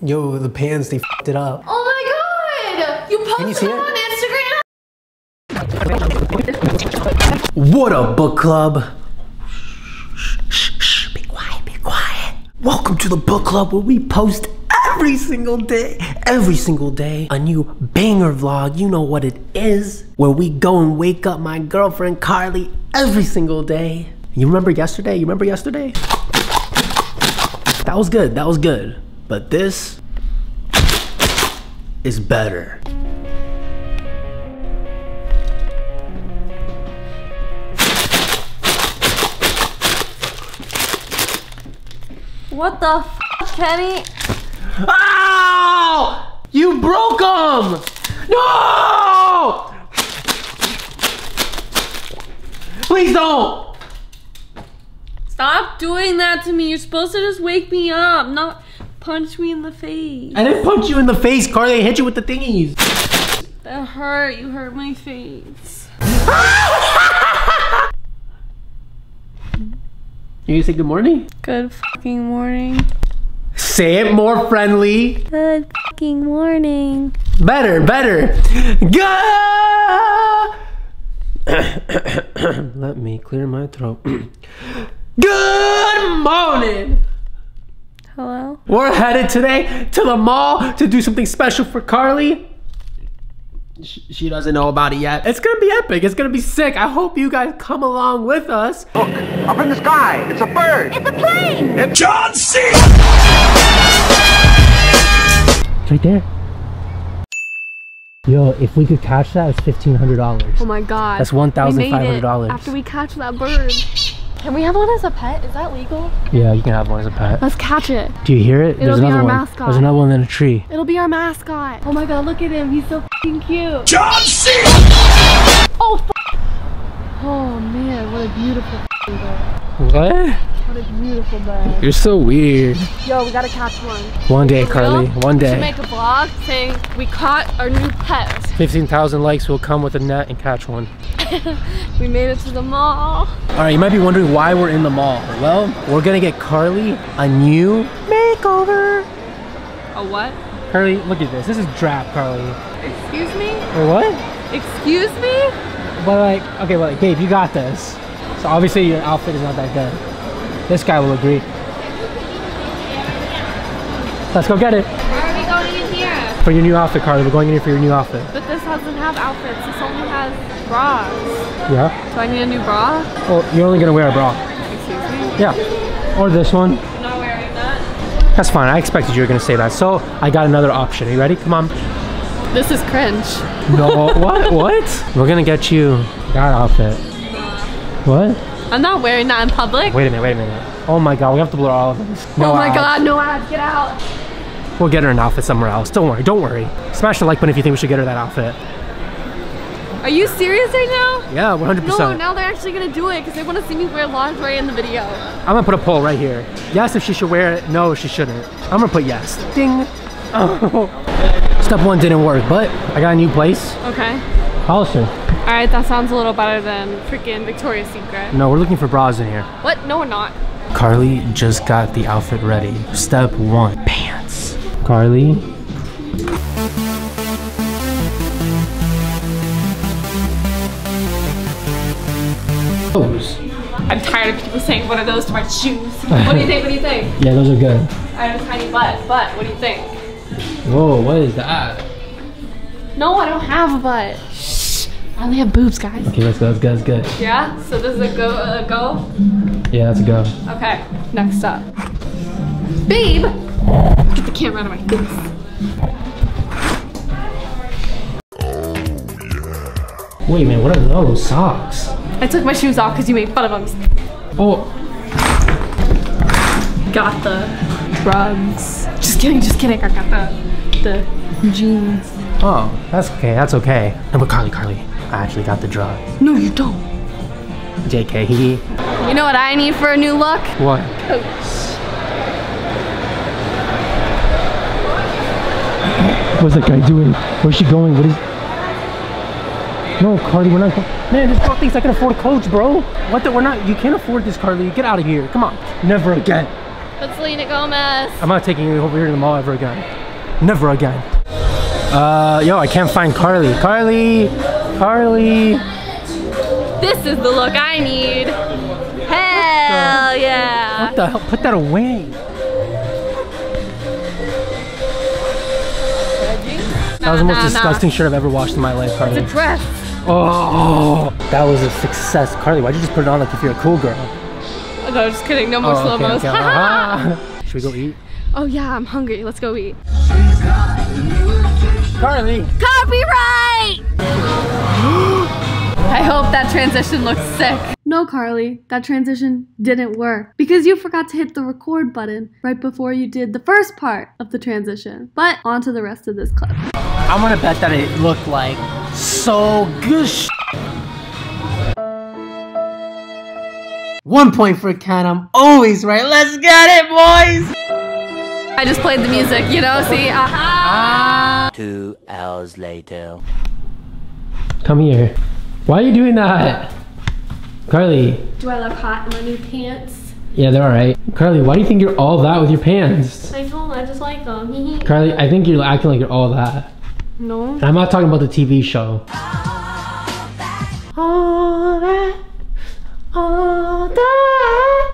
Yo, the pans, they f***ed it up. Oh my god! You posted it on Instagram? What up, book club? Shh, shh, shh, be quiet, be quiet. Welcome to the book club where we post every single day, a new banger vlog, you know what it is. Where we go and wake up my girlfriend Carly every single day. You remember yesterday? You remember yesterday? That was good, that was good. But this is better. What the f, Kenny? Ow! You broke them! No! Please don't! Stop doing that to me. You're supposed to just wake me up, not punch me in the face. I didn't punch you in the face, Carly. I hit you with the thingies. That hurt. You hurt my face. You gonna say good morning? Good fucking morning. Say it more friendly. Good fucking morning. Better, better. Good. Let me clear my throat. Good morning. Hello? We're headed today to the mall to do something special for Carly. She doesn't know about it yet. It's gonna be epic, it's gonna be sick. I hope you guys come along with us. Look, up in the sky, it's a bird. It's a plane. It's John C. It's right there. Yo, if we could catch that, it's $1,500. Oh my God. That's $1,500. After we catch that bird. Can we have one as a pet? Is that legal? Yeah, you can have one as a pet. Let's catch it. Do you hear it? There's another one. There's another one in a tree. It'll be our mascot. Oh my God, look at him. He's so f***ing cute. John C. Oh, f***. Oh man, what a beautiful f***ing bird. What? What a beautiful bird. You're so weird. Yo, we gotta catch one. One day, Carly. One day. We should make a vlog saying we caught our new pet. 15,000 likes will come with a net and catch one. We made it to the mall. All right, you might be wondering why we're in the mall. Well, we're gonna get Carly a new makeover. A what? Carly, look at this. This is drab, Carly. Excuse me? Or what? Excuse me? Well, like, okay, well, like, babe, you got this. So obviously your outfit is not that good. This guy will agree. Let's go get it. Why are we going in here? For your new outfit, Carly. We're going in here for your new outfit. But this doesn't have outfits. This only has bras. Yeah. So I need a new bra? Well, you're only gonna wear a bra. Excuse me? Yeah. Or this one. I'm not wearing that. That's fine. I expected you were gonna say that. So I got another option. Are you ready? Come on. This is cringe. No. What? What? We're gonna get you that outfit. What? I'm not wearing that in public. Wait a minute. Wait a minute. Oh my God. We have to blur all of this. No, oh my God. No ads. Get out. We'll get her an outfit somewhere else. Don't worry. Don't worry. Smash the like button if you think we should get her that outfit. Are you serious right now? Yeah, 100%. No, now they're actually gonna do it because they want to see me wear lingerie in the video. I'm gonna put a poll right here. Yes, if she should wear it. No, she shouldn't. I'm gonna put yes. Ding. Oh. Step one didn't work, but I got a new place. Okay. Hollister. All right, that sounds a little better than freaking Victoria's Secret. No, we're looking for bras in here. What? No, we're not. Carly just got the outfit ready. Step one, pants. Carly. I'm tired of people saying what are those to my shoes. What do you think? What do you think? Yeah, those are good. I have a tiny butt, but what do you think? Whoa, what is that? No, I don't have a butt. Shh. I only have boobs, guys. Okay, let's go. Let's go. Let's go. Yeah. So this is a go. Yeah, that's a go. Okay. Next up, babe. Get the camera out of my face. Oh yeah. Wait, man. What are those socks? I took my shoes off because you made fun of them. Oh. Got the drugs. Just kidding, just kidding. I got the jeans. Oh, that's okay, that's okay. No, but Carly, I actually got the drugs. No, you don't. JK, he. You know what I need for a new look? What? Coats. What's that guy doing? Where's she going? What is... No, Carly, we're not. Man, this girl thinks I can afford a coach, bro. What the? We're not. You can't afford this, Carly. Get out of here. Come on. Never again. But Selena Gomez. I'm not taking you over here to the mall ever again. Never again. Yo, I can't find Carly. Carly. This is the look I need. Hell yeah. What the hell? Put that away. That was the most disgusting shirt I've ever washed in my life, Carly. It's a dress. Oh, that was a success. Carly, why'd you just put it on like if you're a cool girl? No, just kidding. No more slow-mos. Okay. Should we go eat? Oh yeah, I'm hungry. Let's go eat. Carly! Copyright! I hope that transition looks sick. No, Carly, that transition didn't work because you forgot to hit the record button right before you did the first part of the transition. But on to the rest of this clip. I'm gonna bet that it looked like so good. 1 point for Ken, I'm always right. Let's get it, boys! I just played the music, you know, see? Aha! 2 hours later. Come here. Why are you doing that? Carly. Do I look hot in my new pants? Yeah, they're alright. Carly, why do you think you're all that with your pants? I don't, I just like them. Carly, I think you're acting like you're all that. No. And I'm not talking about the TV show. All that.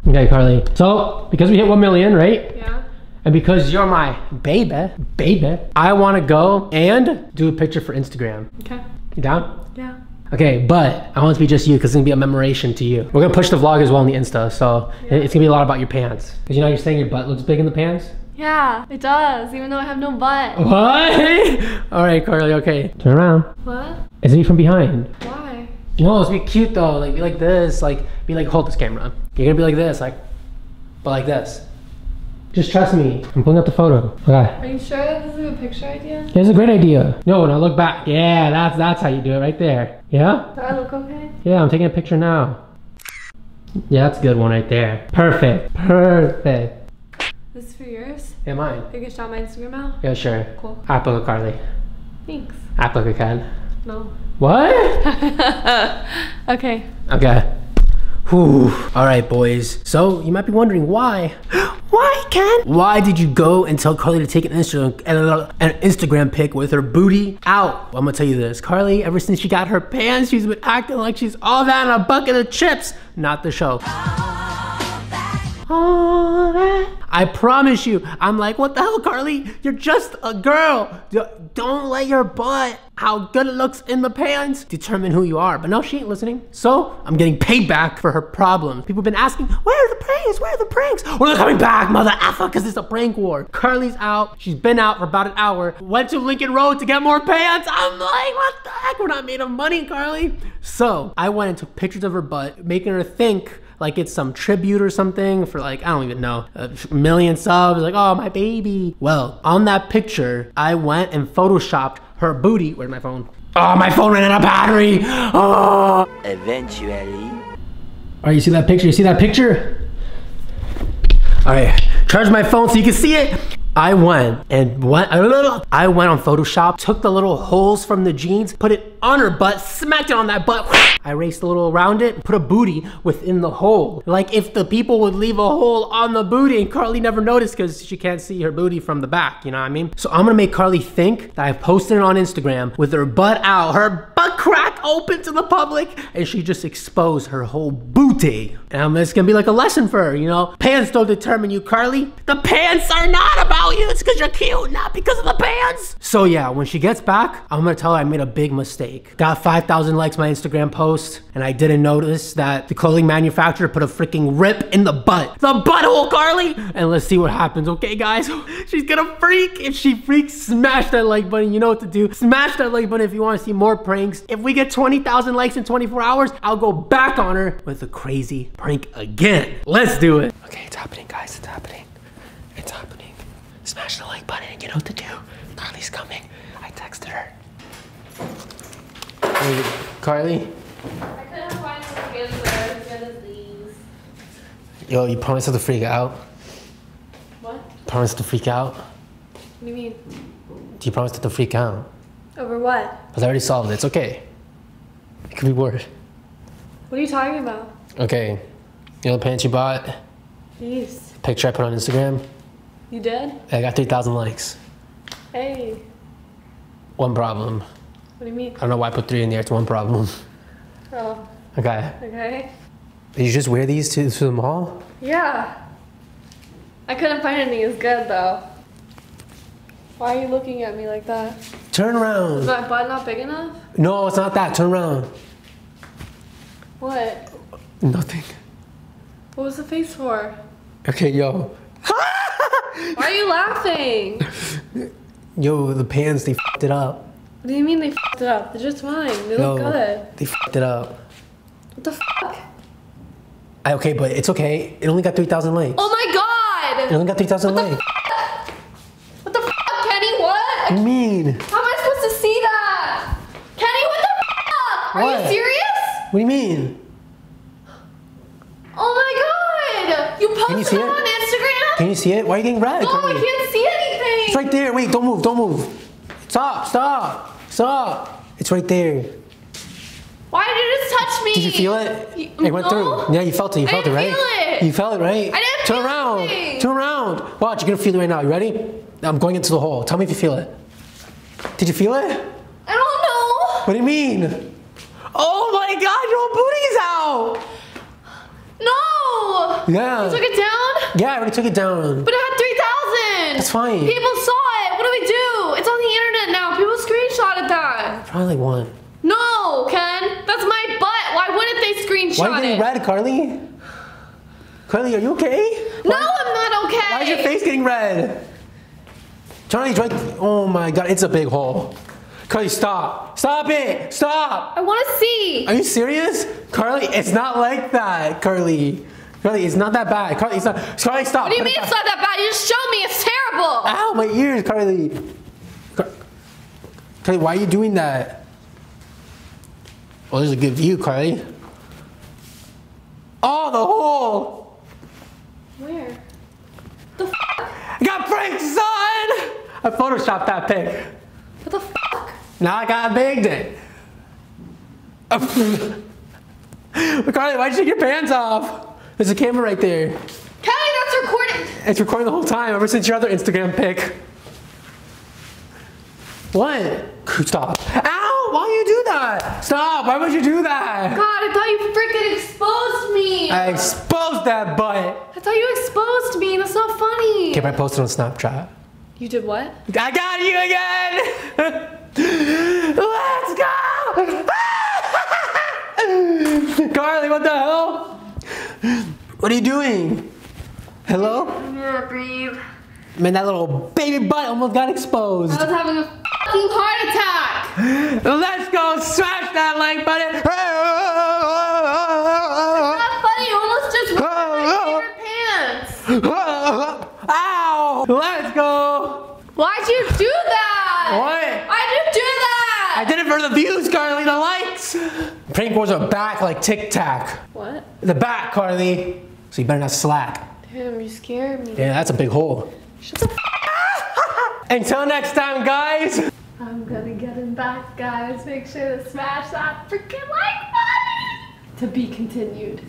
Okay, Carly. So, because we hit 1 million, right? Yeah. And because you're my baby, I want to go and do a picture for Instagram. Okay. You down? Yeah. Okay, but I want it to be just you because it's going to be a memoration to you. We're going to push the vlog as well on the Insta, so yeah. It's going to be a lot about your pants. Because you know you're saying your butt looks big in the pants? Yeah, it does, even though I have no butt. What? All right, Carly, okay. Turn around. What? Is it from behind? Why? No, it's be cute though. Like, be like this. Like, be like, hold this camera. You're going to be like this, like, but like this. Just trust me. I'm pulling up the photo. Okay. Are you sure this is a picture idea? It's a great idea. No, now look back. Yeah, that's how you do it right there. Yeah? Do I look okay? Yeah, I'm taking a picture now. Yeah, that's a good one right there. Perfect. Perfect. This is for yours? Yeah, mine. You can show my Instagram out? Yeah, sure. Cool. Apple Carly. Thanks. Apple Ken. No. What? Okay. Okay. Whew. All right, boys. So you might be wondering why. Why, Ken? Why did you go and tell Carly to take an Instagram pic with her booty out? Well, I'm gonna tell you this. Carly, ever since she got her pants, she's been acting like she's all that in a bucket of chips. Not the show. All that. I promise you. I'm like, what the hell, Carly? You're just a girl. Don't let your butt, how good it looks in the pants, determine who you are. But no, she ain't listening. So I'm getting paid back for her problems. People have been asking, where are the pranks? Where are the pranks? Well, they're coming back, mother effer, because it's a prank war. Carly's out. She's been out for about an hour. Went to Lincoln Road to get more pants. I'm like, what the heck? We're not made of money, Carly. So I went and took pictures of her butt, making her think like it's some tribute or something for like, I don't even know, a million subs, like, oh, my baby. Well, on that picture, I went and photoshopped her booty. Where's my phone? Oh, my phone ran out of battery. Oh. Eventually. All right, you see that picture? You see that picture? All right, charge my phone so you can see it. I went on Photoshop, took the little holes from the jeans, put it on her butt, smacked it on that butt. I raced a little around it, put a booty within the hole. Like if the people would leave a hole on the booty and Carly never noticed because she can't see her booty from the back, you know what I mean? So I'm gonna make Carly think that I posted it on Instagram with her butt out, her butt crack open to the public, and she just exposed her whole booty. And it's gonna be like a lesson for her, you know? Pants don't determine you, Carly. The pants are not about you, it's because you're cute, not because of the pants. So yeah, when she gets back, I'm gonna tell her I made a big mistake. Got 5,000 likes my Instagram post, and I didn't notice that the clothing manufacturer put a freaking rip in the butt. The butthole, Carly! And let's see what happens, okay guys? She's gonna freak. If she freaks, smash that like button. You know what to do. Smash that like button if you wanna see more pranks. If we get 20,000 likes in 24 hours, I'll go back on her with a crazy prank again. Let's do it. Okay, it's happening guys, it's happening. It's happening. Smash the like button and you know what to do. Carly's coming. I texted her. Hey, Carly? I couldn't find the of these. Yo, you promised her to freak out? What? Promised to freak out? What do you mean? You promised her to freak out. Over what? Because I already solved it. It's okay. It could be worse. What are you talking about? Okay. You know the pants you bought? Jeez. picture I put on Instagram. You did? I got 3,000 likes. Hey. One problem. What do you mean? I don't know why I put 3 in there. It's one problem. Oh. Okay. Okay. Did you just wear these to the mall? Yeah. I couldn't find anything as good though. Why are you looking at me like that? Turn around. Is my butt not big enough? No, it's not that. Turn around. What? Nothing. What was the face for? Okay, yo. Why are you laughing? Yo, the pants, they f***ed it up. What do you mean they f***ed it up? They're just fine. They look good. They f***ed it up. What the f***? Okay, but it's okay. It only got 3,000 likes. Oh my god! It only got 3,000 likes. What do you mean? How am I supposed to see that? Kenny, what the f***? Are you serious? What do you mean? Oh my god! You posted it on Instagram? Can you see it? Why are you getting red? No, I can't see anything! It's right there! Wait, don't move, don't move! Stop, stop, stop! It's right there. Why did it just touch me? Did you feel it? It went through. Yeah, you felt it, you felt it, right? You felt it, right? I didn't feel it! Turn around! Turn around! Watch, you're gonna feel it right now, you ready? I'm going into the hole. Tell me if you feel it. Did you feel it? I don't know. What do you mean? Oh my god, your whole booty's out! No! Yeah. You took it down? Yeah, I already took it down. But it had 3,000! That's fine. People saw it! What do we do? It's on the internet now. People screenshotted that. Probably one. No, Ken! That's my butt! Why wouldn't they screenshot it? Why are you getting red, Carly? Carly, are you okay? No, I'm not okay! Why is your face getting red? Charlie's right. Oh my god, it's a big hole. Carly, stop. Stop it. Stop. I want to see. Are you serious? Carly, it's not like that. Carly. Carly, it's not that bad. Carly, it's not. Carly, stop. What do you mean it's not that bad? You just showed me. It's terrible. Ow, my ears, Carly. Carly, why are you doing that? Well, there's a good view, Carly. Oh, the hole. Where? The f***? I got pranked, son! I photoshopped that pic. What the fuck? Now I got banged it. Carly, why'd you take your pants off? There's a camera right there. Kelly, that's recording. It's recording the whole time, ever since your other Instagram pic. What? Stop. Ow! Why you do that? Stop! Why would you do that? God, I thought you freaking exposed me. I exposed that butt. I thought you exposed me. That's not funny. Okay, but I posted on Snapchat. You did what? I got you again! Let's go! Carly, what the hell? What are you doing? Hello? Yeah, babe. Man, that little baby butt almost got exposed. I was having a fucking heart attack. Let's go smash that like button. It's not funny. You almost just ripped my favorite pants. Ow! Let's go. Why'd you do that? What? Why'd you do that? I did it for the views, Carly. The likes. Prank wars are back like Tic Tac. What? The back, Carly. So you better not slack. Damn, you scared me. Yeah, that's a big hole. Shut the f up. Until next time, guys. I'm gonna get him back, guys. Make sure to smash that freaking like button. To be continued.